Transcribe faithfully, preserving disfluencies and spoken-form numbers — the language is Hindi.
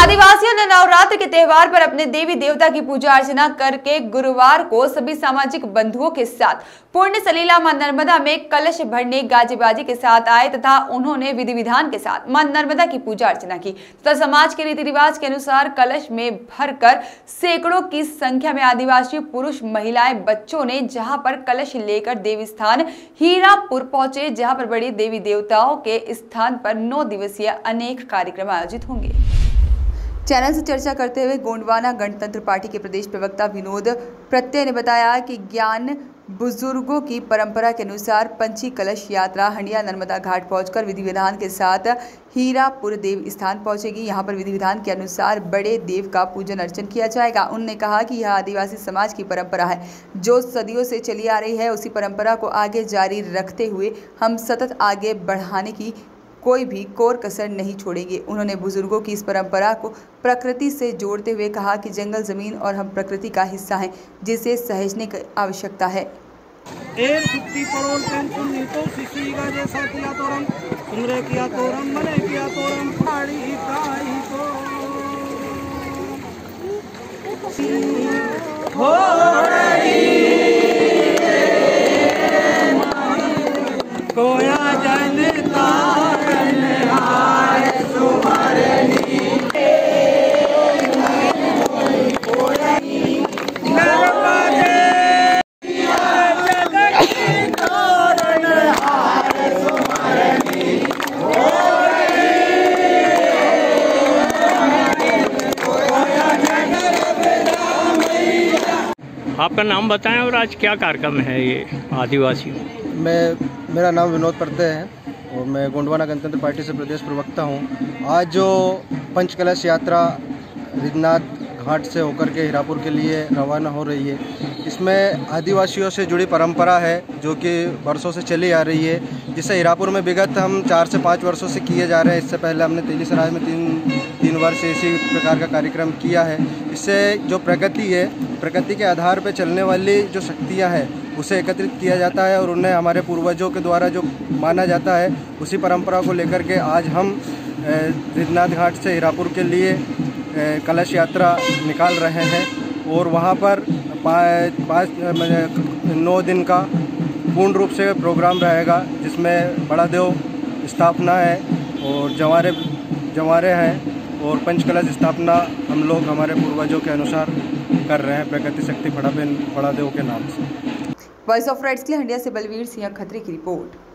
आदिवासियों ने नवरात्र के त्यौहार पर अपने देवी देवता की पूजा अर्चना करके गुरुवार को सभी सामाजिक बंधुओं के साथ पूर्ण सलीला मां नर्मदा में कलश भरने गाजीबाजी के साथ आए तथा उन्होंने विधि विधान के साथ मां नर्मदा की पूजा अर्चना की तथा समाज के रीति रिवाज के अनुसार कलश में भरकर सैकड़ों की संख्या में आदिवासी पुरुष महिलाएं बच्चों ने जहाँ पर कलश लेकर देवी स्थान हीरापुर पहुंचे, जहाँ पर बड़ी देवी देवताओं के स्थान पर नौ दिवसीय अनेक कार्यक्रम आयोजित होंगे। चैनल से चर्चा करते हुए गोंडवाना गणतंत्र पार्टी के प्रदेश प्रवक्ता विनोद प्रत्यय ने बताया कि ज्ञान बुजुर्गों की परंपरा के अनुसार पंची कलश यात्रा हंडिया नर्मदा घाट पहुंचकर विधि विधान के साथ हीरापुर देव स्थान पहुंचेगी। यहां पर विधि विधान के अनुसार बड़े देव का पूजन अर्चन किया जाएगा। उन्होंने कहा कि यह आदिवासी समाज की परंपरा है जो सदियों से चली आ रही है। उसी परंपरा को आगे जारी रखते हुए हम सतत आगे बढ़ाने की कोई भी कोर कसर नहीं छोड़ेंगे। उन्होंने बुजुर्गों की इस परंपरा को प्रकृति से जोड़ते हुए कहा कि जंगल जमीन और हम प्रकृति का हिस्सा हैं, जिसे सहेजने की आवश्यकता है। आपका नाम बताएं और आज क्या कार्यक्रम है ये आदिवासियों? मैं मेरा नाम विनोद प्रत्यय है और मैं गोंडवाना गणतंत्र पार्टी से प्रदेश प्रवक्ता हूँ। आज जो पंचकलश यात्रा रुद्रनाथ घाट से होकर के हीरापुर के लिए रवाना हो रही है, इसमें आदिवासियों से जुड़ी परंपरा है जो कि वर्षों से चली आ रही है, जिसे हीरापुर में विगत हम चार से पाँच वर्षों से किए जा रहे हैं। इससे पहले हमने तेजी सराय में तीन तीन वर्ष इसी प्रकार का कार्यक्रम किया है। इससे जो प्रगति है, प्रकृति के आधार पर चलने वाली जो शक्तियां हैं उसे एकत्रित किया जाता है और उन्हें हमारे पूर्वजों के द्वारा जो माना जाता है उसी परंपरा को लेकर के आज हम रुद्रनाथ घाट से हीरापुर के लिए कलश यात्रा निकाल रहे हैं और वहां पर पाँच पाँच नौ दिन का पूर्ण रूप से प्रोग्राम रहेगा, जिसमें बड़ा देव स्थापना है और जंवारे जंवारे हैं और पंचकलश स्थापना हम लोग हमारे पूर्वजों के अनुसार कर रहे हैं प्रकृति शक्ति बड़ा देव के नाम से। वॉइस ऑफ राइट्स के लिए हंडिया से बलवीर सिंह खत्री की रिपोर्ट।